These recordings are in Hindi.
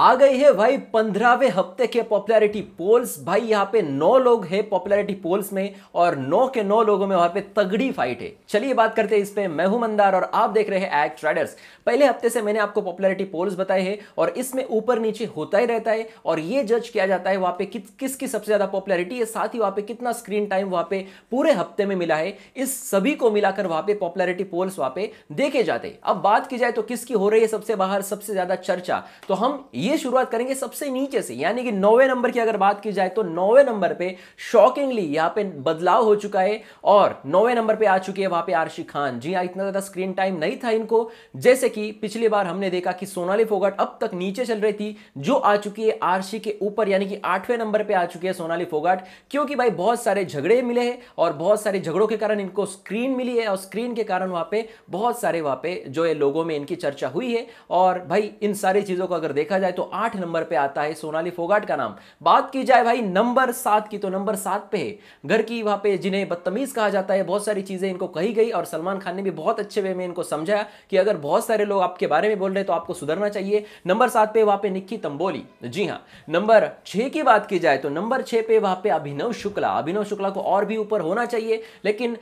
आ गई है भाई 15वें हफ्ते के पॉपुलैरिटी पोल्स। भाई यहाँ पे 9 लोग हैं पॉपुलैरिटी पोल्स में और 9 के 9 लोगों में वहां पे तगड़ी फाइट है। चलिए बात करते हैं इस पे। मैं हूं मंदार और आप देख रहे हैं एक्ट राइडर्स। पहले हफ्ते से मैंने आपको पॉपुलैरिटी पोल्स बताए हैं और इसमें ऊपर नीचे होता ही रहता है और ये जज किया जाता है वहां पे किसकी सबसे ज्यादा पॉपुलैरिटी है, साथ ही वहां पे कितना स्क्रीन टाइम वहां पे पूरे हफ्ते में मिला है। इस सभी को मिलाकर वहां पे पॉपुलैरिटी पोल्स वहां पे देखे जाते हैं। अब बात की जाए तो किसकी हो रही है सबसे बाहर सबसे ज्यादा चर्चा, तो हम ये शुरुआत करेंगे सबसे नीचे से, यानी कि 9वें नंबर की अगर बात की जाए तो 9वें नंबर पे शॉकिंगली यहां पे बदलाव हो चुका है और 9वें नंबर पे आ चुकी है वहां पे आर्शी खान। जी हां, इतना ज्यादा स्क्रीन टाइम नहीं था इनको। जैसे कि पिछली बार हमने देखा कि सोनाली फोगाट अब तक नीचे चल रही थी, जो आ चुकी है आर्शी के ऊपर, यानी कि 8वें नंबर पे आ चुकी है सोनाली फोगाट, क्योंकि भाई बहुत सारे झगड़े मिले हैं और बहुत सारे झगड़ों के कारण इनको स्क्रीन मिली है और स्क्रीन के कारण वहां पे बहुत सारे वहां पे जो है लोगों में इनकी चर्चा हुई है। और भाई इन सारी चीजों को अगर देखा जाए तो 8 नंबर पे आता है सोनाली फोगाट का नाम। बात की जाए भाई नंबर 7 की, तो नंबर 7 पे घर की वहां पे जिन्हें बदतमीज कहा जाता है, बहुत सारी चीजें इनको कही गई और सलमान खान ने भी बहुत अच्छे वे में इनको समझाया कि अगर बहुत सारे लोग आपके बारे में बोल रहे हैं तो आपको सुधरना चाहिए। नंबर 7 पे वहां पे निक्की तंबोली। जी हां, नंबर 6 की बात की जाए तो नंबर 6 पे वहां पे अभिनव शुक्ला। अभिनव शुक्ला को और भी ऊपर होना चाहिए, लेकिन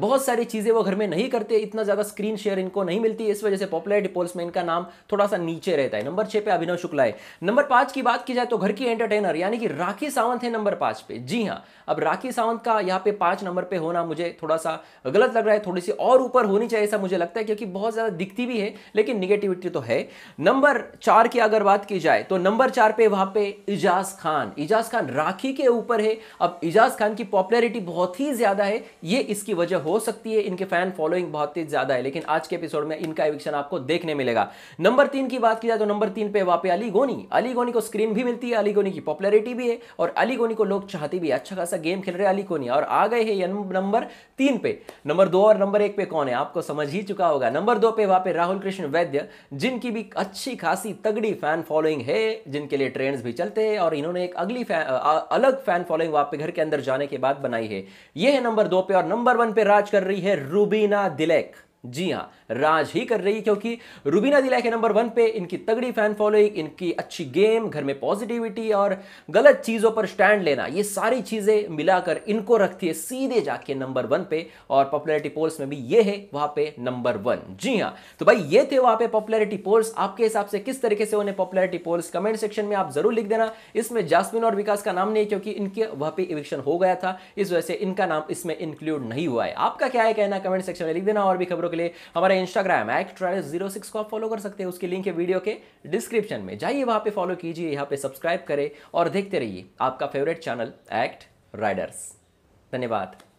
बहुत सारी चीजें वो घर में नहीं करते, इतना ज्यादा स्क्रीन शेयर इनको नहीं मिलती, इस वजह से पॉपुलैरिटी पोल्स में इनका नाम थोड़ा सा नीचे रहता है। नंबर 6 पे अभिनव शुक्ला है। नंबर 5 की बात की जाए तो घर की एंटरटेनर यानी कि राखी सावंत है नंबर 5 पे। जी हां, अब राखी सावंत का यहां पे 5 नंबर पे होना मुझे थोड़ा सा गलत लग रहा है, थोड़ी सी और ऊपर होनी चाहिए ऐसा मुझे लगता है, क्योंकि बहुत ज्यादा दिखती भी है लेकिन नेगेटिविटी तो है। नंबर 4 की अगर बात की जाए तो नंबर 4 पे वहां पे इजाज खान। इजाज खान राखी के ऊपर है। अब इजाज खान की पॉपुलैरिटी बहुत ही ज्यादा है, ये इसकी वजह हो सकती है, इनके फैन फॉलोइंग बहुत ही ज्यादा है, लेकिन आज के एपिसोड में इनका एविक्शन आपको देखने मिलेगा। नंबर 3 की बात की जाए तो नंबर 3 पे वहां पे अली गोनी को स्क्रीन भी मिलती है, अली गोनी की पॉपुलैरिटी भी है और अली गोनी को लोग चाहते भी है, अच्छा खासा गेम खेल रहे हैं अली गोनी। और आ गए हैं नंबर 3 पे। नंबर 2 और नंबर 1 पे कौन है आपको समझ ही चुका होगा। नंबर 2 पे वहां पे राहुल कृष्ण वैद्य, जिनकी भी अच्छी खासी तगड़ी फैन फॉलोइंग है, जिनके लिए ट्रेंड्स भी चलते हैं और इन्होंने एक अगली अलग फैन फॉलोइंग वहां पे घर के अंदर जाने के बाद बनाई है। यह है नंबर 2 पे। और नंबर 1 पे राज कर रही है रूबीना दिलैक। जी हाँ, राज ही कर रही है, क्योंकि रुबीना दिलाइक के नंबर 1 पे। इनकी तगड़ी फैन फॉलोइंग, इनकी अच्छी गेम, घर में पॉजिटिविटी और गलत चीज़ों पर स्टैंड लेना, ये सारी चीज़ें मिलाकर इनको रखती है सीधे जाके नंबर 1 पे। और पॉपुलैरिटी पोल्स में भी ये है वहाँ पे नंबर 1। जी हाँ, तो भाई ये थे वहाँ पे पॉपुलैरिटी पोल्स। आपके हिसाब से किस तरीके से उन्हें पॉपुलैरिटी पोल्स, कमेंट सेक्शन में आप जरूर लिख देना। इसमें जास्मिन और विकास का नाम नहीं, क्योंकि इनके वहाँ पे एविक्शन हो गया था, इस वजह से इनका नाम इसमें इंक्लूड नहीं हुआ है। आपका क्या है कहना कमेंट सेक्शन में लिख देना। और भी खबरों के लिए हमारा इंस्टाग्राम @actriders06 को आप फॉलो कर सकते हैं, उसके लिंक है वीडियो के डिस्क्रिप्शन में, जाइए वहां पे फॉलो कीजिए, यहां पे सब्सक्राइब करें और देखते रहिए आपका फेवरेट चैनल एक्ट राइडर्स। धन्यवाद।